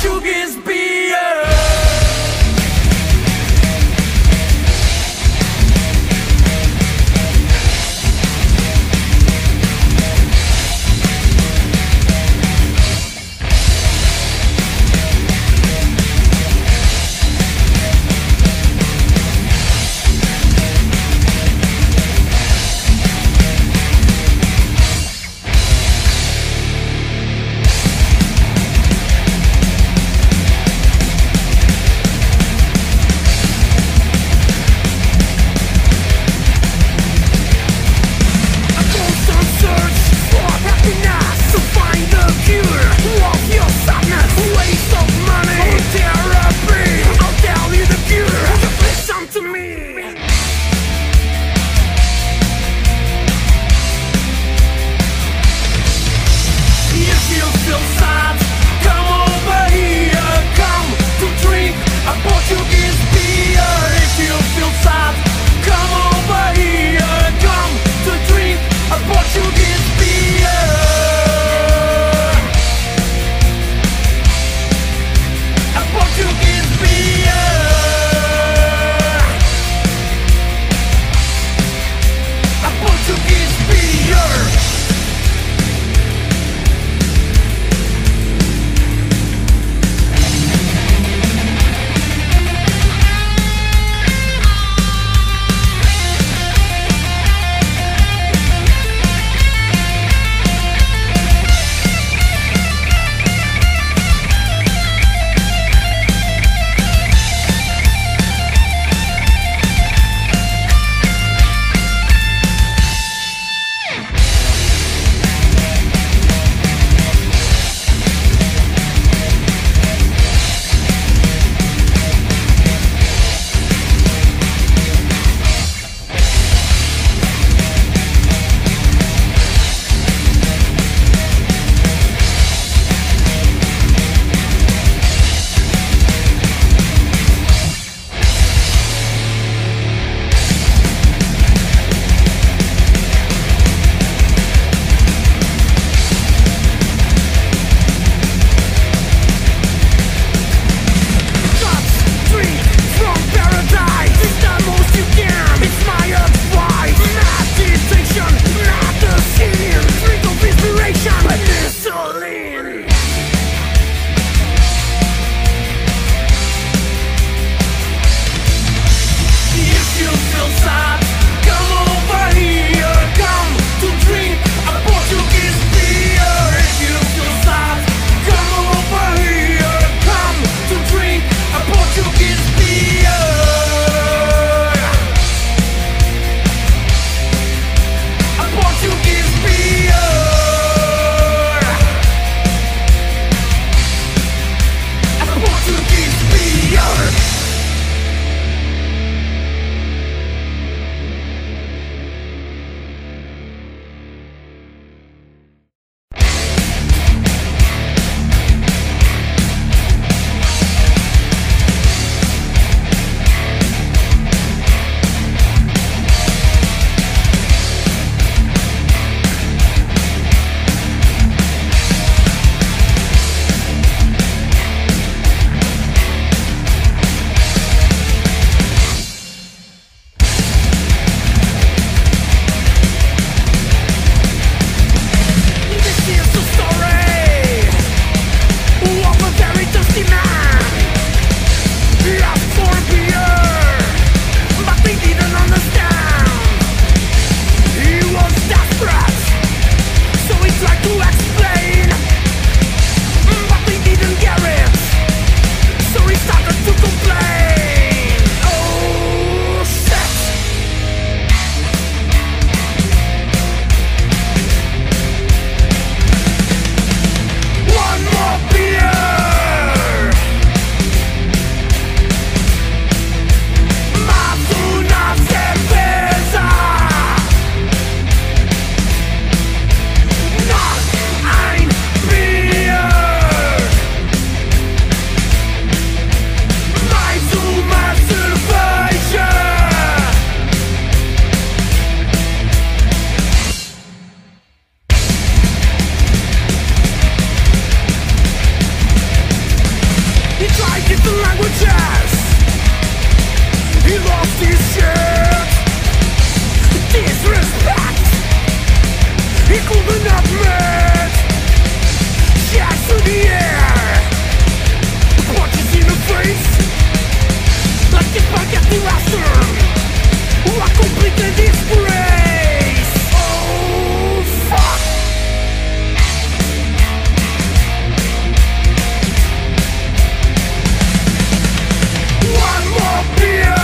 Portuguese beer. Disrespect, disrespect, it could not match. Shots to the air, punches in the face. Like a spaghetti western, a complete disgrace. Oh fuck. One more beer.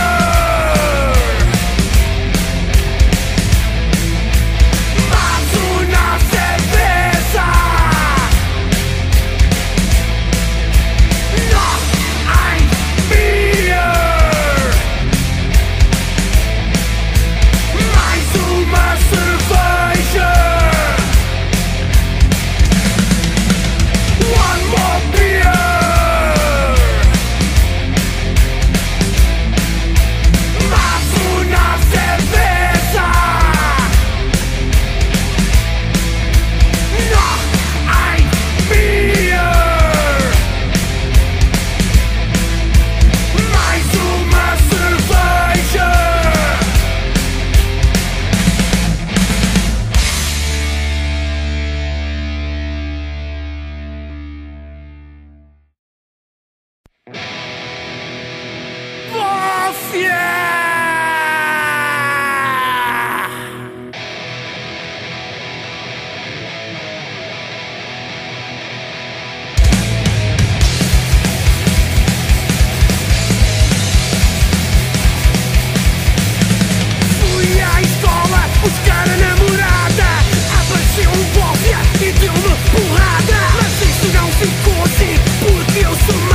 Porrada, mas isso não ficou assim, porque eu sou